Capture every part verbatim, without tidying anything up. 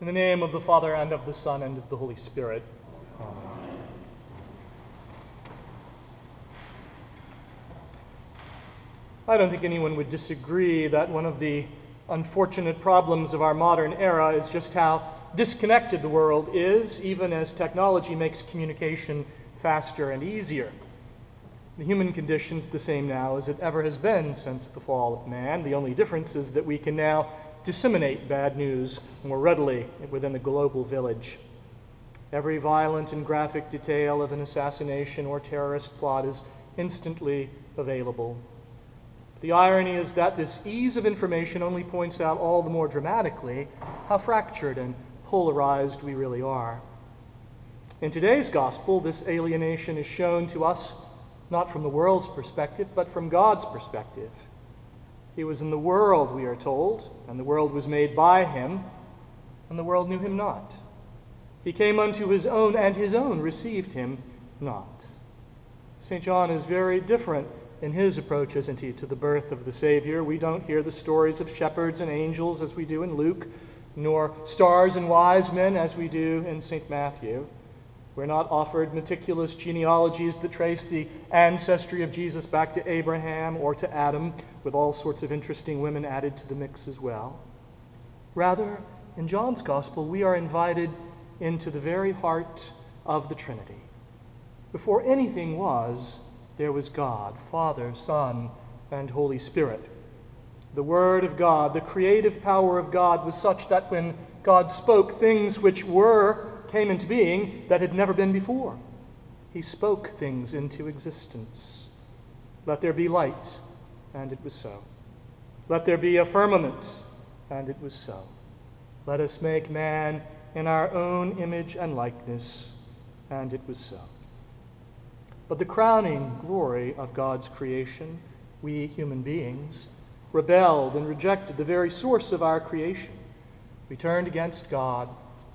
In the name of the Father, and of the Son, and of the Holy Spirit. Amen. I don't think anyone would disagree that one of the unfortunate problems of our modern era is just how disconnected the world is, even as technology makes communication faster and easier. The human condition's the same now as it ever has been since the fall of man. The only difference is that we can now disseminate bad news more readily within the global village. Every violent and graphic detail of an assassination or terrorist plot is instantly available. The irony is that this ease of information only points out all the more dramatically how fractured and polarized we really are. In today's gospel, this alienation is shown to us not from the world's perspective, but from God's perspective. He was in the world, we are told, and the world was made by him, and the world knew him not. He came unto his own, and his own received him not. Saint John is very different in his approach, isn't he, to the birth of the Savior. We don't hear the stories of shepherds and angels as we do in Luke, nor stars and wise men as we do in Saint Matthew. We're not offered meticulous genealogies that trace the ancestry of Jesus back to Abraham or to Adam, with all sorts of interesting women added to the mix as well. Rather, in John's Gospel, we are invited into the very heart of the Trinity. Before anything was, there was God, Father, Son, and Holy Spirit. The Word of God, the creative power of God, was such that when God spoke, things which were came into being that had never been before. He spoke things into existence. Let there be light, and it was so. Let there be a firmament, and it was so. Let us make man in our own image and likeness, and it was so. But the crowning glory of God's creation, we human beings, rebelled and rejected the very source of our creation. We turned against God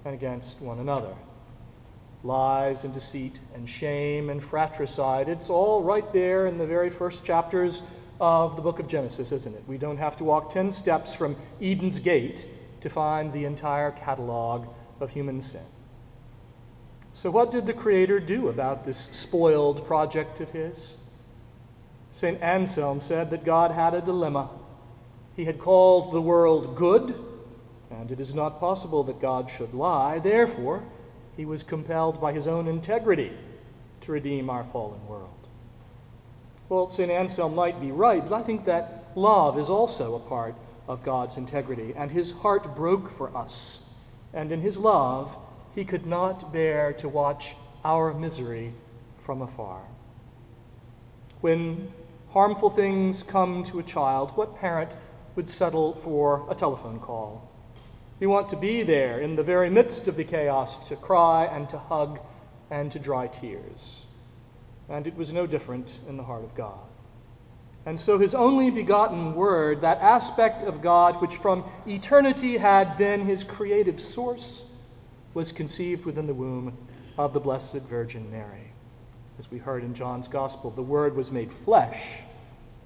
and against one another. Lies and deceit and shame and fratricide, it's all right there in the very first chapters of the book of Genesis, isn't it? We don't have to walk ten steps from Eden's gate to find the entire catalog of human sin. So what did the Creator do about this spoiled project of his? Saint Anselm said that God had a dilemma. He had called the world good, and it is not possible that God should lie. Therefore, he was compelled by his own integrity to redeem our fallen world. Well, Saint Anselm might be right, but I think that love is also a part of God's integrity, and his heart broke for us. And in his love, he could not bear to watch our misery from afar. When harmful things come to a child, what parent would settle for a telephone call? We want to be there in the very midst of the chaos to cry and to hug and to dry tears. And it was no different in the heart of God. And so his only begotten Word, that aspect of God which from eternity had been his creative source, was conceived within the womb of the Blessed Virgin Mary. As we heard in John's Gospel, the Word was made flesh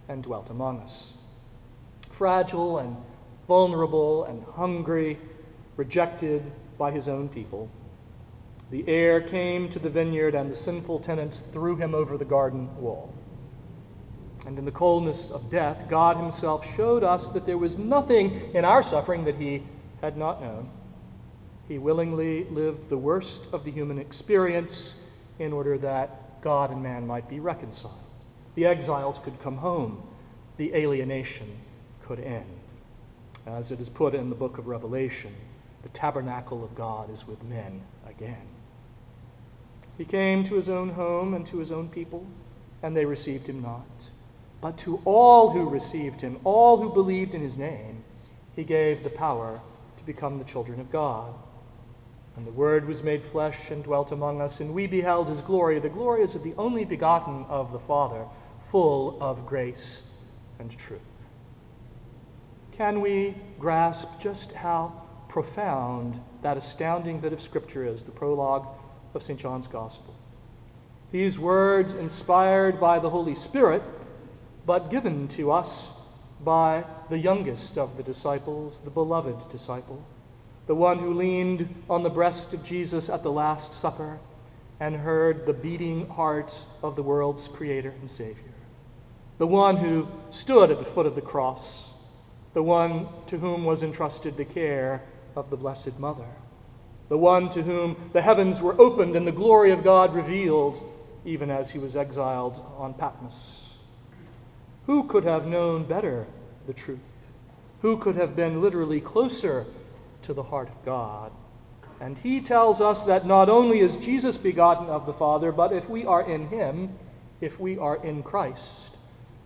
and dwelt among us. Fragile and vulnerable and hungry, rejected by his own people. The heir came to the vineyard, and the sinful tenants threw him over the garden wall. And in the coldness of death, God himself showed us that there was nothing in our suffering that he had not known. He willingly lived the worst of the human experience in order that God and man might be reconciled. The exiles could come home. The alienation could end. As it is put in the book of Revelation, the tabernacle of God is with men again. He came to his own home and to his own people, and they received him not. But to all who received him, all who believed in his name, he gave the power to become the children of God. And the Word was made flesh and dwelt among us, and we beheld his glory. The glory is of the only begotten of the Father, full of grace and truth. Can we grasp just how profound that astounding bit of Scripture is, the prologue of Saint John's Gospel? These words inspired by the Holy Spirit, but given to us by the youngest of the disciples, the beloved disciple, the one who leaned on the breast of Jesus at the Last Supper and heard the beating heart of the world's Creator and Savior, the one who stood at the foot of the cross, the one to whom was entrusted the care of the Blessed Mother, the one to whom the heavens were opened and the glory of God revealed, even as he was exiled on Patmos. Who could have known better the truth? Who could have been literally closer to the heart of God? And he tells us that not only is Jesus begotten of the Father, but if we are in him, if we are in Christ,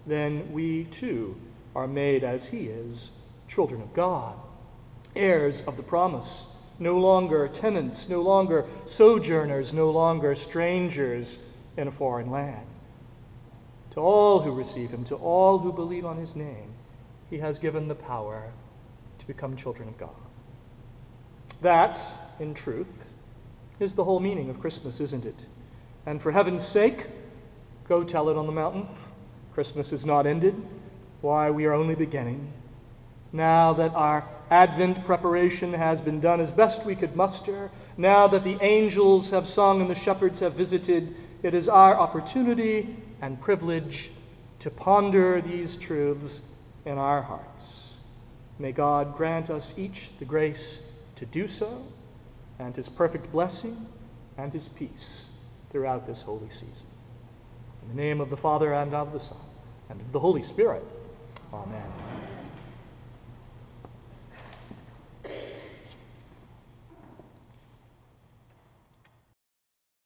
then we too are made as he is, children of God, heirs of the promise, no longer tenants, no longer sojourners, no longer strangers in a foreign land. To all who receive him, to all who believe on his name, he has given the power to become children of God. That, in truth, is the whole meaning of Christmas, isn't it? And for heaven's sake, go tell it on the mountain. Christmas is not ended. Why, we are only beginning. Now that our Advent preparation has been done as best we could muster, now that the angels have sung and the shepherds have visited, it is our opportunity and privilege to ponder these truths in our hearts. May God grant us each the grace to do so, and his perfect blessing and his peace throughout this holy season. In the name of the Father, and of the Son, and of the Holy Spirit. Amen.